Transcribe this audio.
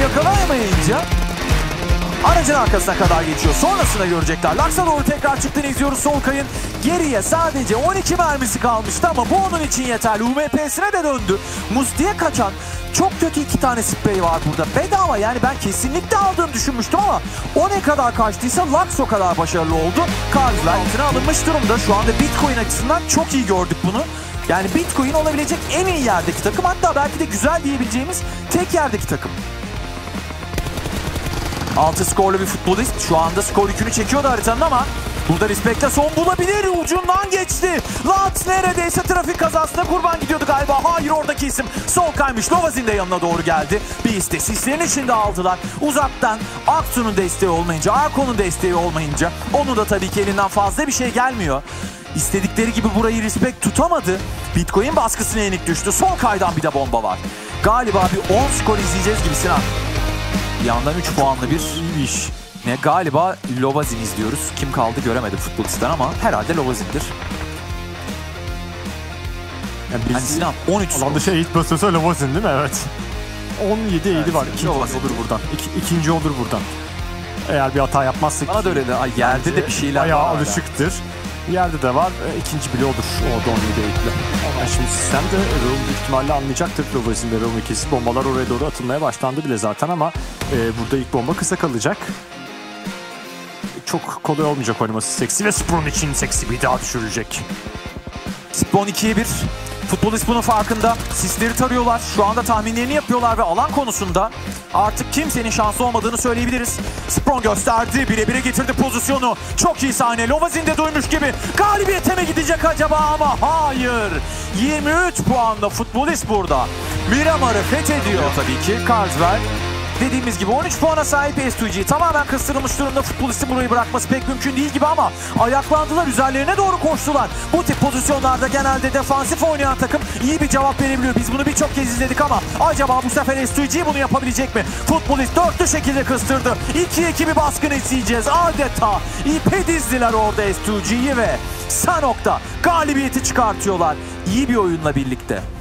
yakalayamayınca aracın arkasına kadar geçiyor. Sonrasında görecekler. Lux'a doğru tekrar çıktığını izliyoruz Solkay'ın. Geriye sadece 12 mermisi kalmıştı ama bu onun için yeterli. UMP'sine de döndü. Musti'ye kaçan çok kötü iki tane spray var burada. Bedava, yani ben kesinlikle aldığını düşünmüştüm ama o ne kadar kaçtıysa Lux o kadar başarılı oldu. Kartver altına alınmış durumda. Şu anda Bitcoin açısından çok iyi gördük bunu. Yani Bitcoin olabilecek en iyi yerdeki takım, hatta belki de güzel diyebileceğimiz tek yerdeki takım. 6 skorlu bir futbolist. Şu anda skor yükünü çekiyordu haritanın ama burada Respekt'e son bulabilir. Ucundan geçti. Lux neredeyse trafik kazasına kurban gidiyordu galiba. Hayır, oradaki isim Solkay'mış. Lovazin de yanına doğru geldi. Bir iste sislerini şimdi aldılar. Uzaktan Aksu'nun desteği olmayınca, Akon'un desteği olmayınca onun da tabii ki elinden fazla bir şey gelmiyor. İstedikleri gibi burayı Respekt tutamadı. Bitcoin baskısına yenik düştü. Solkay'dan bir de bomba var. Galiba bir 10 skor izleyeceğiz gibi Sinan. Bir yandan 3 puanlı bir iş. Ne galiba Lovazin izliyoruz. Kim kaldı göremedim futbolist'ten ama herhalde Lovazin'dir. Yani biz, hani Sinan 13 skor. Dışarı ilk basıyorsa Lovazin değil mi? Evet. 17-7 evet, var. İkinci olur buradan. İkinci olur buradan. Eğer bir hata yapmazsak. Bana da öyle de. Ay, yerde de bir şeyler bayağı var. Bayağı alışıktır. Yerde de var. İkinci bile olur. Orada 17-7'li. Yani şimdi sistem de Erol'un büyük ihtimalle anlayacaktır. Lovazin'de Erol'un kesip bombalar oraya doğru atılmaya başlandı bile zaten ama burada ilk bomba kısa kalacak. Çok kolay olmayacak oynaması seksi ve Spawn için seksi bir daha düşürülecek. Spawn 2'ye 1. Futbolist bunun farkında. Sisleri tarıyorlar. Şu anda tahminlerini yapıyorlar ve alan konusunda artık kimsenin şansı olmadığını söyleyebiliriz. Sprong gösterdi. Birebire getirdi pozisyonu. Çok iyi sahne. Lovazin de duymuş gibi. Galibiyete mi gidecek acaba ama hayır. 23 puanla futbolist burada. Miramar'ı fethediyor tabii ki. Kartver. Dediğimiz gibi 13 puana sahip STG. Tamamen kıstırılmış durumda. Futbolistin burayı bırakması pek mümkün değil gibi ama ayaklandılar, üzerlerine doğru koştular. Bu tip pozisyonlarda genelde defansif oynayan takım iyi bir cevap verebiliyor. Biz bunu birçok kez izledik ama acaba bu sefer STG bunu yapabilecek mi? Futbolist dörtlü şekilde kıstırdı. 2-2 bir baskın isteyeceğiz. Adeta ipe dizdiler orada STG'yi ve Sanok'ta galibiyeti çıkartıyorlar. İyi bir oyunla birlikte.